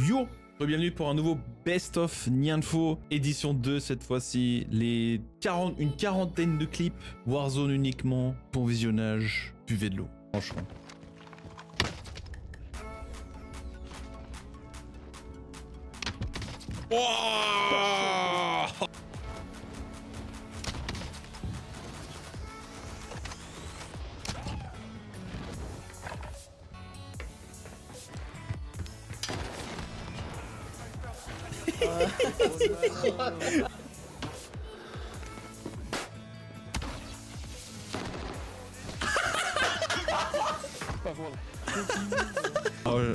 Yo, bienvenue pour un nouveau Best of Nianfo édition 2, cette fois-ci une quarantaine de clips Warzone uniquement, bon visionnage, buvez de l'eau, franchement. Wow,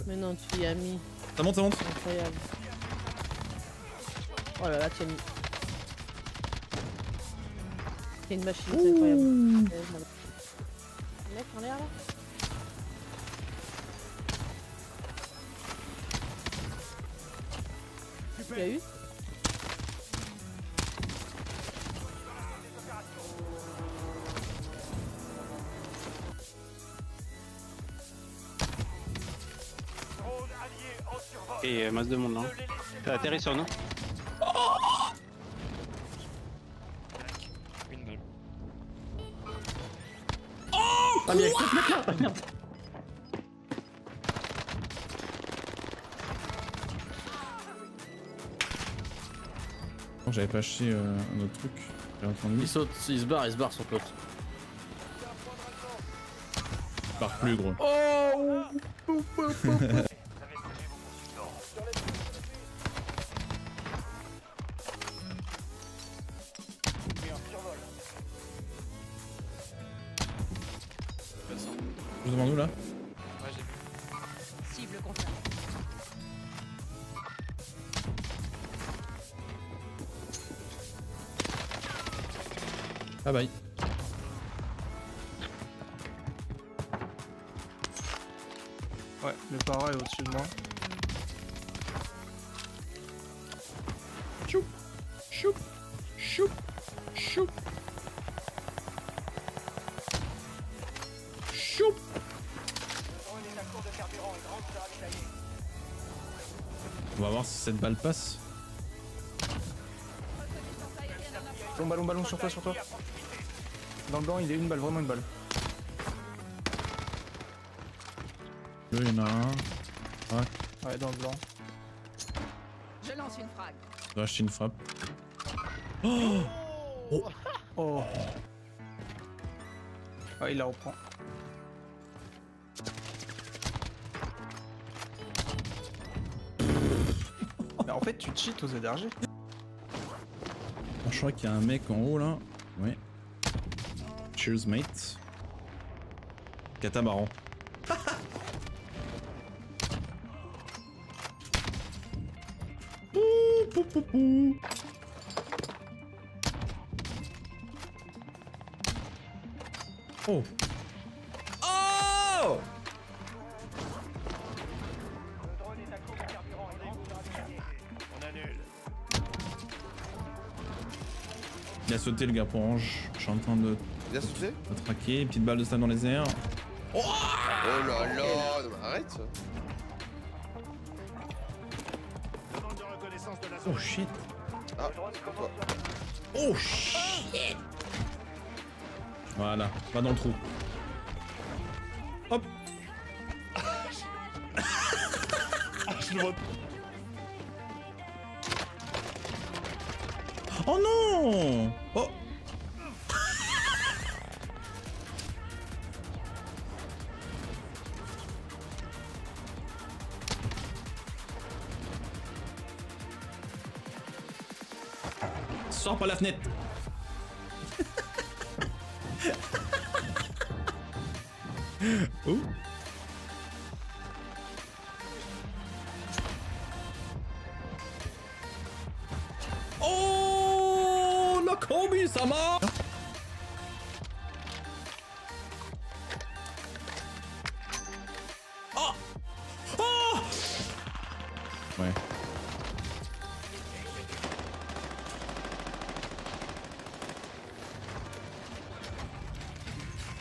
mais non, tu y as mis. Ça monte, ça monte. Incroyable. Oh là là, tu as mis. C'est une machine, c'est incroyable. Mec en l'air là. Tu l'as eu? Et masse de monde là. T'as atterri sur nous. Ah merde, merde. J'avais pas acheté un autre truc. Il saute, il se barre son pote. Il barre plus gros. Oh. Je vous demande où là? Ouais, j'ai vu. Cible confirmée. Bye bye. Ouais, le para est au-dessus de moi. Choup, choup, choup, choup. Choup. On va voir si cette balle passe. Ballon sur toi. Dans le blanc, il est une balle, vraiment une balle. Là, il y en a un. Ouais. Ouais, dans le blanc. Je lance une frappe. Je dois acheter une frappe. Oh, oh, oh. Ah, il la reprend. En fait, tu cheats aux ZRG. Je crois qu'il y a un mec en haut là. Oui. Cheers, mate. Catamaran. Oh. Oh. Il a sauté le gars pour Orange, je suis en train de... Il a sauté ? De traquer, une petite balle de slam dans les airs. Oh, oh là là, arrête. Oh shit. Ah, pourquoi ? Oh shit. Voilà, va dans le trou. Hop. Je le vois. Oh non. Oh. Sors par la fenêtre. Oh. Kobe, ça m'a. Oh. Oh. Ouais.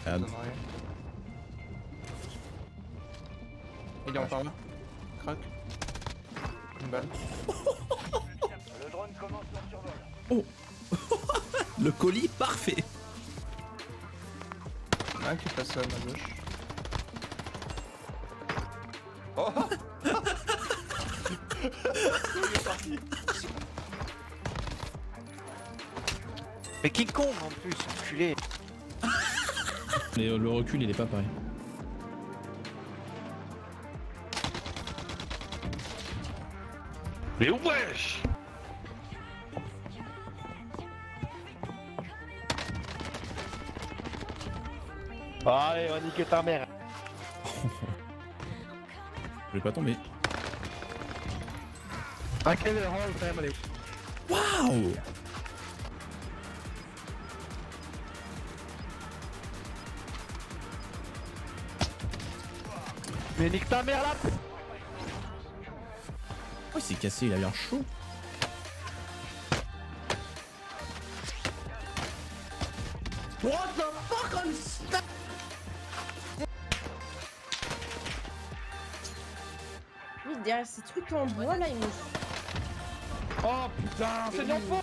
Merde. Il est en par là. Crac. une balle. Le drone commence le survol. Oh. Le colis parfait. Il y en a un qui est passé à ma gauche. Oh. Il est parti. Mais qui con en plus, enculé. Mais le recul il est pas pareil. Mais wesh. Allez, on va niquer ta mère. Je vais pas tomber. Waouh. Mais nique ta mère là. Oh, il s'est cassé, il a l'air chaud. What the fuck on step. Oui, derrière ces trucs en bois là, il me... Oh putain, c'est Nianfo.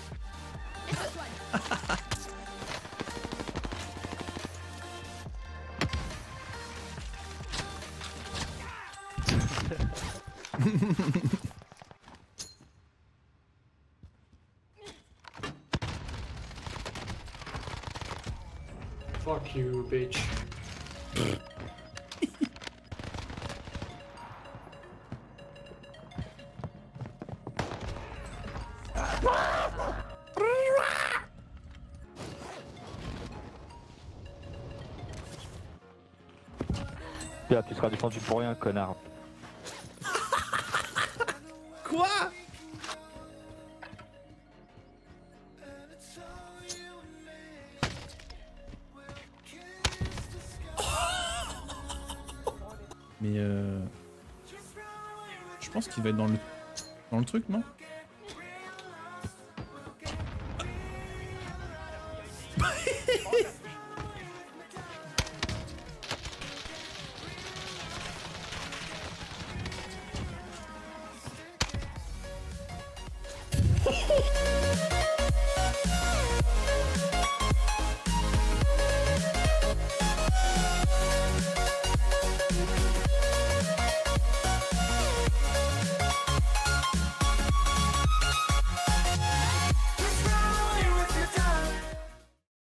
Fuck you, bitch. Là, tu seras défendu pour rien, connard. Quoi? Mais je pense qu'il va être dans le truc, non?